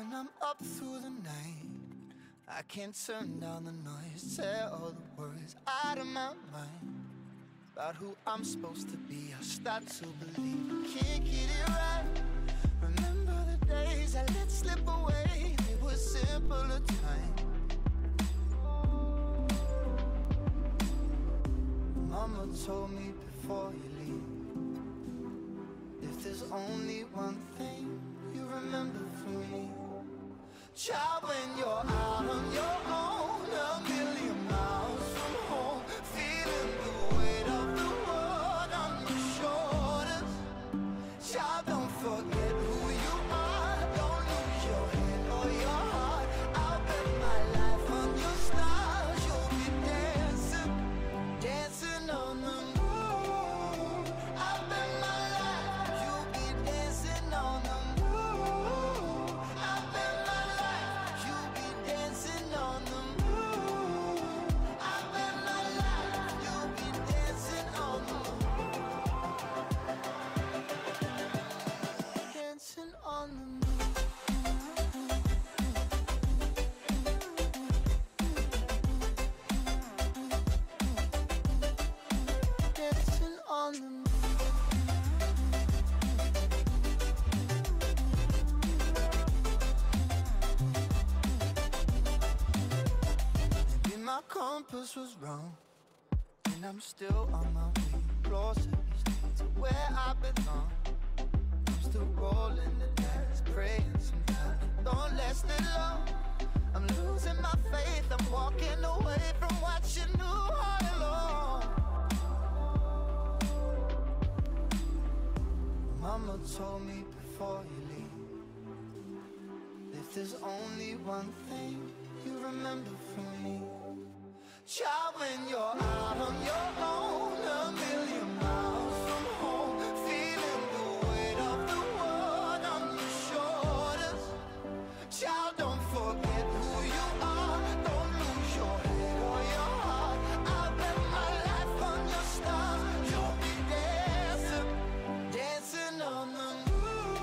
and I'm up through the night. I can't turn down the noise, tear all the worries out of my mind about who I'm supposed to be. I start to believe I can't get it right. Remember the days I let slip away, they were simpler times. Mama told me before you leave, if there's only one thing you remember from me, child, when you're out on your own, a million miles from home, feeling the weight of the world on your shoulders, child, don't forget who you are. Don't lose your head or your heart. I'll bet my life on your stars. You'll be dancing, dancing on the moon. I'll bet my life you'll be dancing on the moon. I'll bet my life you'll be dancing on the moon. I'll bet my life you'll be dancing on the moon. Dancing on the moon. On the moon. Maybe my compass was wrong, and I'm still on my way, lost to where I belong. I'm still rolling the dice, praying sometimes it don't last that long. I'm losing my faith, I'm walking away from what you knew all along. Mama told me before you leave, if there's only one thing you remember from me, child, when you're out on your own, a million miles from home, feeling the weight of the world on your shoulders, child, don't forget who you are. Don't lose your head or your heart. I bet my life on your stars. You'll be dancing, dancing on the moon.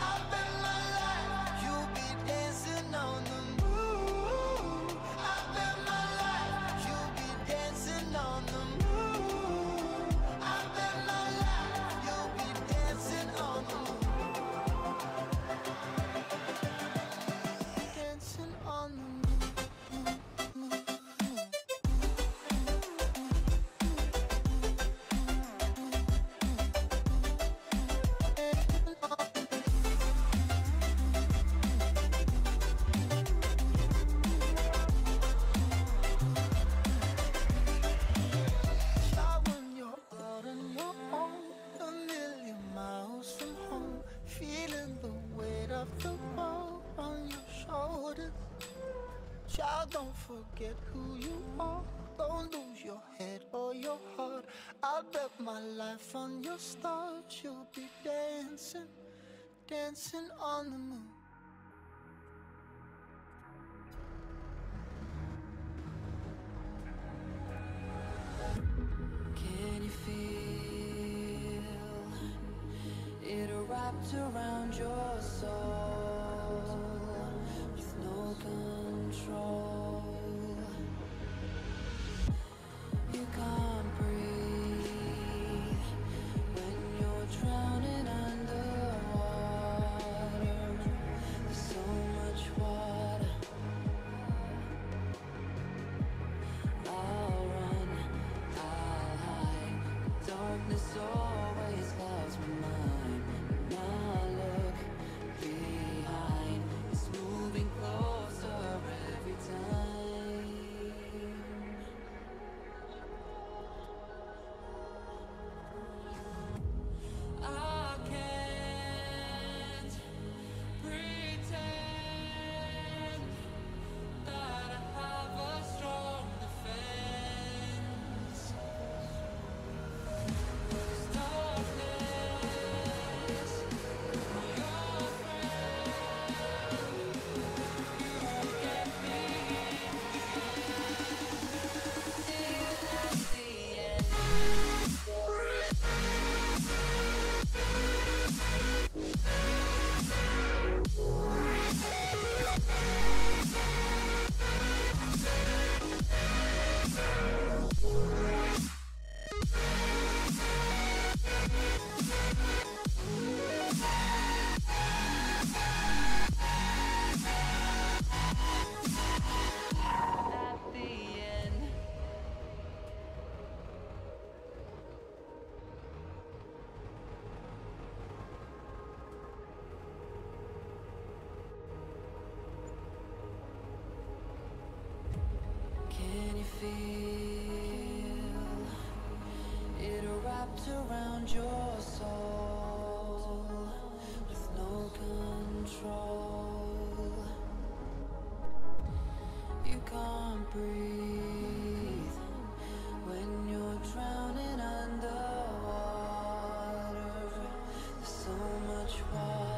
I bet my life you'll be dancing on the moon. I bet my life you'll be dancing on the moon. I bet my life you'll be dancing on the moon. Dancing on the moon. Child, don't forget who you are. Don't lose your head or your heart. I'll bet my life on your stars. You'll be dancing, dancing on the moon. Can you feel it wrapped around your soul? Control. You can't breathe when you're drowning underwater. There's so much water. I'll run, I'll hide. The darkness always clouds my mind. When I look behind, it's moving closer every time. you feel it wrapped around your soul with no control. You can't breathe when you're drowning underwater. There's so much water.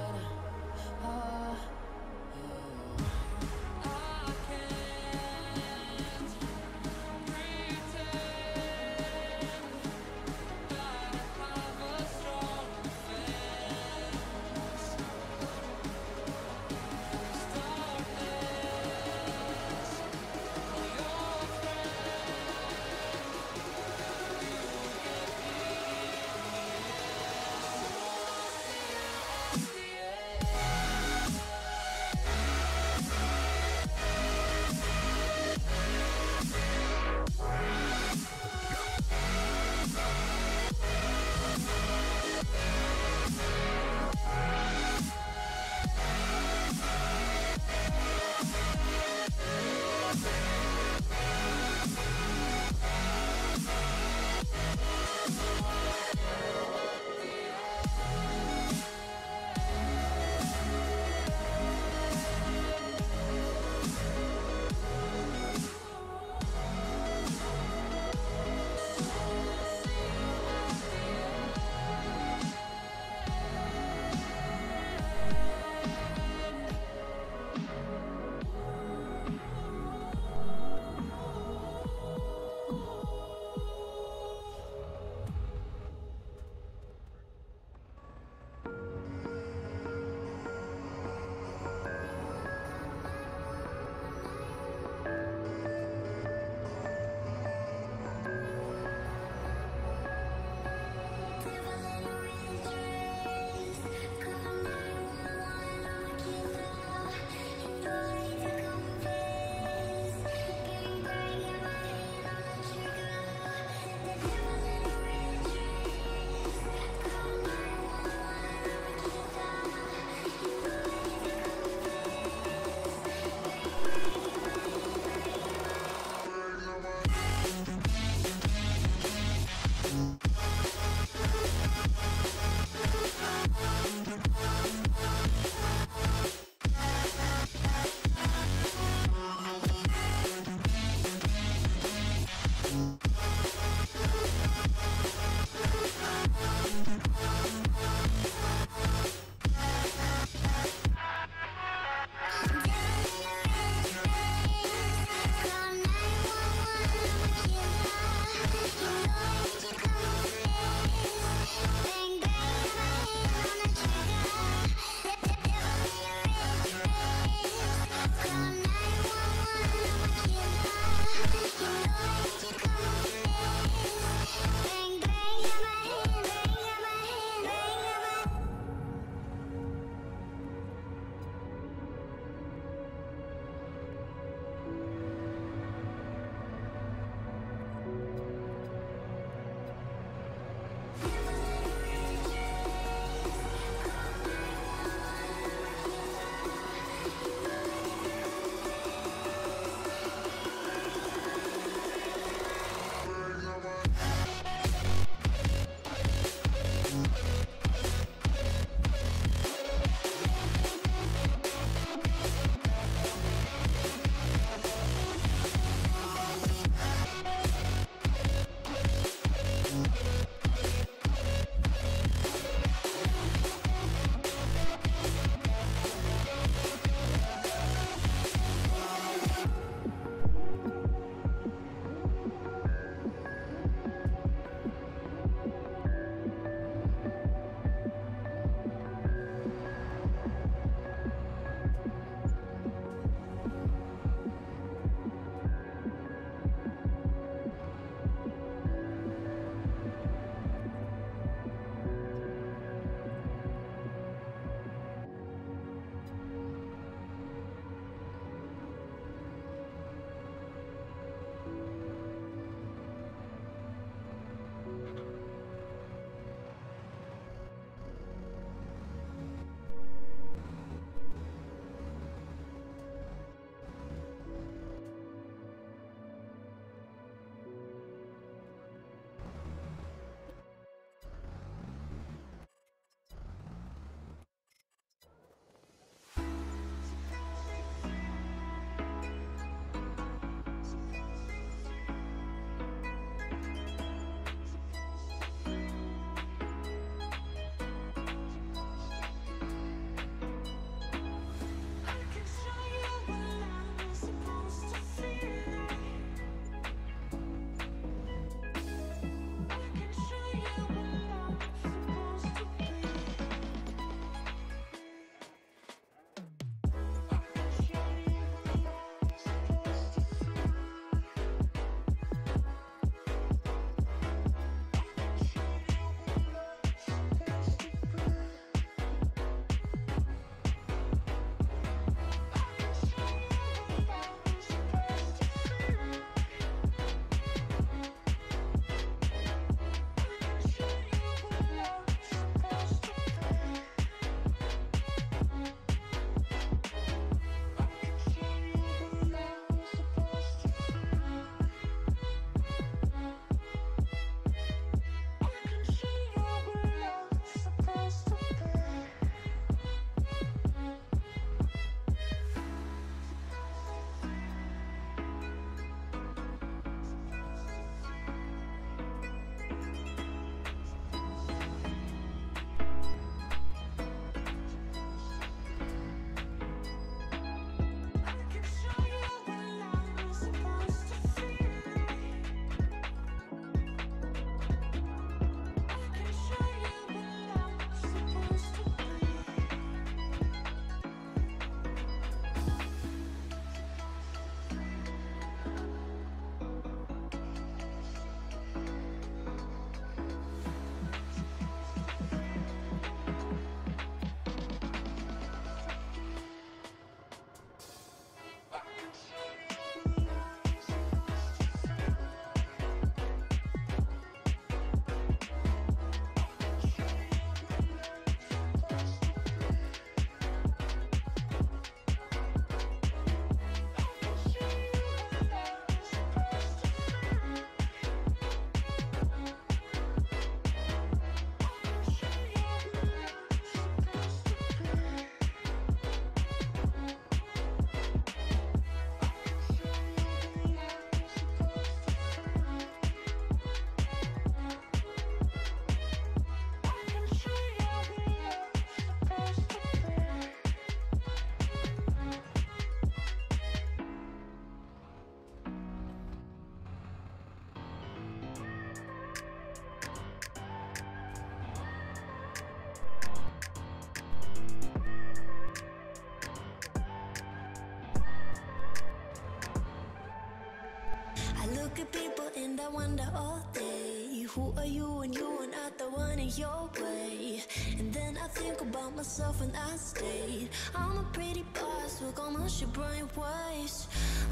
look at people and I wonder all day, who are you when you are not the one in your way? And then I think about myself and I stay. I'm a pretty boss, look almost your brain waves.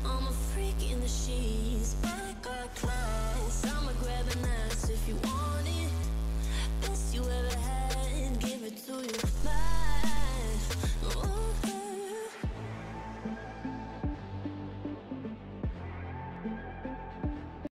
I'm a freak in the sheets.